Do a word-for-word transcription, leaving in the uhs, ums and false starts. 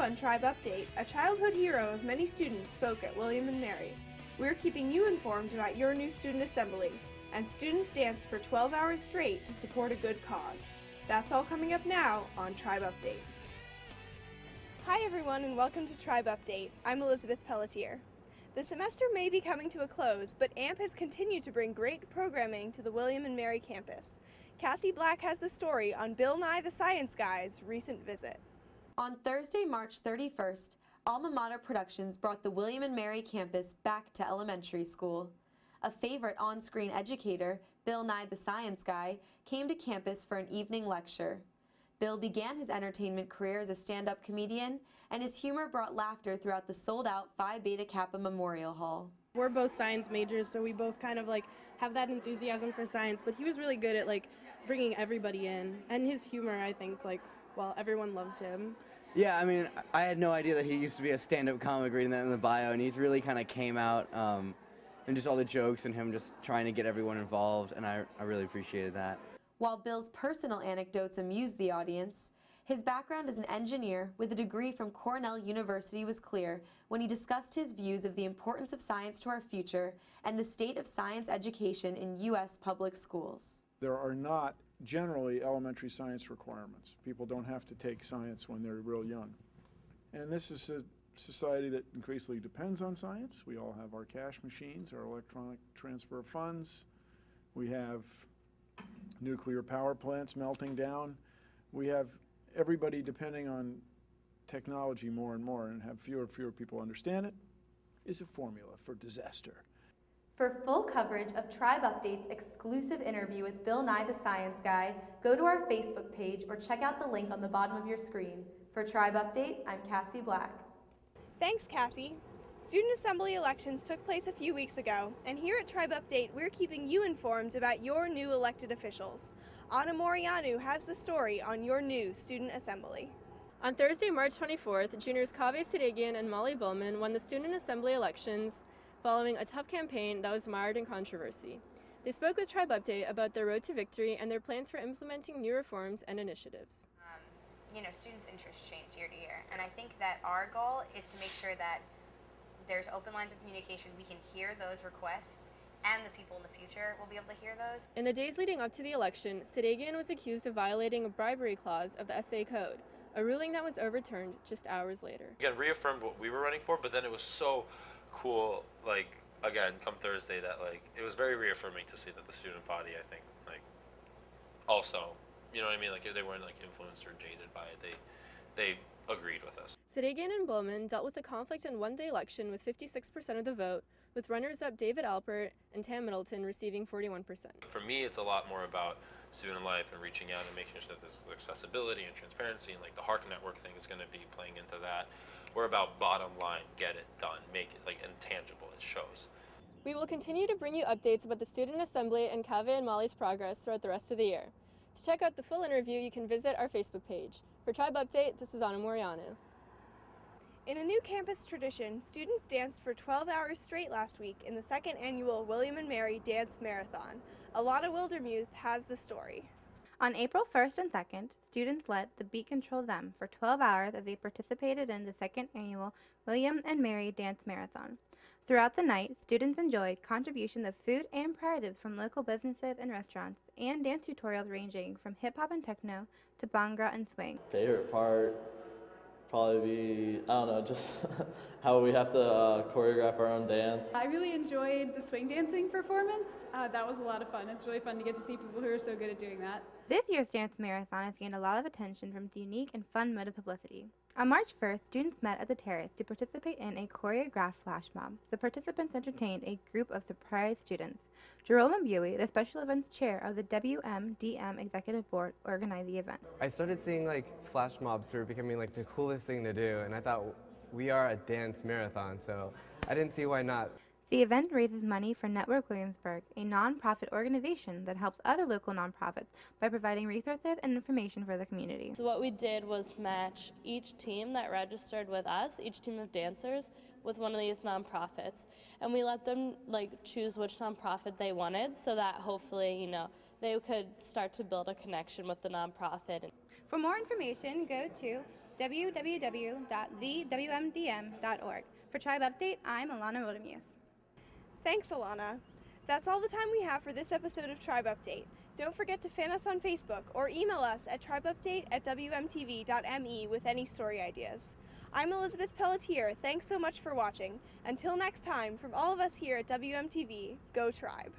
on Tribe Update, a childhood hero of many students spoke at William and Mary. We're keeping you informed about your new student assembly, and students danced for twelve hours straight to support a good cause. That's all coming up now on Tribe Update. Hi everyone and welcome to Tribe Update. I'm Elizabeth Pelletier. The semester may be coming to a close, but A M P has continued to bring great programming to the William and Mary campus. Cassie Black has the story on Bill Nye the Science Guy's recent visit. On Thursday, March thirty-first, Alma Mater Productions brought the William and Mary campus back to elementary school. A favorite on-screen educator, Bill Nye the Science Guy, came to campus for an evening lecture. Bill began his entertainment career as a stand-up comedian, and his humor brought laughter throughout the sold-out Phi Beta Kappa Memorial Hall. We're both science majors, so we both kind of like have that enthusiasm for science, but he was really good at like bringing everybody in, and his humor, I think, like, well, everyone loved him. Yeah, I mean, I had no idea that he used to be a stand-up comic, reading that in the bio, and he really kind of came out, um, and just all the jokes and him just trying to get everyone involved, and I, I really appreciated that. While Bill's personal anecdotes amused the audience, his background as an engineer with a degree from Cornell University was clear when he discussed his views of the importance of science to our future and the state of science education in U S public schools. There are not generally elementary science requirements. People don't have to take science when they're real young. And this is a society that increasingly depends on science. We all have our cash machines, our electronic transfer of funds. We have nuclear power plants melting down. We have everybody depending on technology more and more, and have fewer and fewer people understand it, is a formula for disaster. For full coverage of Tribe Update's exclusive interview with Bill Nye the Science Guy, go to our Facebook page or check out the link on the bottom of your screen. For Tribe Update, I'm Cassie Black. Thanks, Cassie. Student Assembly elections took place a few weeks ago, and here at Tribe Update, we're keeping you informed about your new elected officials. Anna Morianu has the story on your new Student Assembly. On Thursday, March twenty-fourth, juniors Kaveh Sadeghian and Molly Bulman won the Student Assembly elections following a tough campaign that was mired in controversy. They spoke with Tribe Update about their road to victory and their plans for implementing new reforms and initiatives. Um, you know, students' interests change year to year, and I think that our goal is to make sure that there's open lines of communication. We can hear those requests, and the people in the future will be able to hear those. In the days leading up to the election, Sadeghian was accused of violating a bribery clause of the S A Code, a ruling that was overturned just hours later. Again, reaffirmed what we were running for, but then it was so cool, like, again, come Thursday, that, like, it was very reaffirming to see that the student body, I think, like, also, you know what I mean? Like, if they weren't, like, influenced or jaded by it, they, they agreed with us. Sadeghian and Bullman dealt with the conflict and won the election with fifty-six percent of the vote, with runners-up David Alpert and Tam Middleton receiving forty-one percent. For me, it's a lot more about student life and reaching out and making sure that this is accessibility and transparency, and like the Hark Network thing is going to be playing into that. We're about bottom line, get it done, make it like intangible, it shows. We will continue to bring you updates about the Student Assembly and Kaveh and Molly's progress throughout the rest of the year. To check out the full interview, you can visit our Facebook page. For Tribe Update, this is Anna Morianu. In a new campus tradition, students danced for twelve hours straight last week in the second annual William and Mary Dance Marathon. Alana Wildermuth has the story. On April first and second, students led the Beat Control Them for twelve hours as they participated in the second annual William and Mary Dance Marathon. Throughout the night, students enjoyed contributions of food and prizes from local businesses and restaurants, and dance tutorials ranging from hip-hop and techno to bhangra and swing. Favorite part probably be, I don't know, just how we have to uh, choreograph our own dance. I really enjoyed the swing dancing performance. Uh, that was a lot of fun. It's really fun to get to see people who are so good at doing that. This year's Dance Marathon has gained a lot of attention from its unique and fun mode of publicity. On March first, students met at the terrace to participate in a choreographed flash mob. The participants entertained a group of surprise students. Jerome and Buey, the special events chair of the W M D M executive board, organized the event. I started seeing like flash mobs were becoming like the coolest thing to do, and I thought, we are a dance marathon, so I didn't see why not. The event raises money for Network Williamsburg, a nonprofit organization that helps other local nonprofits by providing resources and information for the community. So what we did was match each team that registered with us, each team of dancers, with one of these nonprofits, and we let them like choose which nonprofit they wanted, so that hopefully, you know, they could start to build a connection with the nonprofit. For more information, go to w w w dot the w m d m dot org. For Tribe Update, I'm Alana Wildermuth. Thanks, Alana. That's all the time we have for this episode of Tribe Update. Don't forget to fan us on Facebook or email us at tribeupdate at w m t v dot m e with any story ideas. I'm Elizabeth Pelletier. Thanks so much for watching. Until next time, from all of us here at W M T V, go Tribe!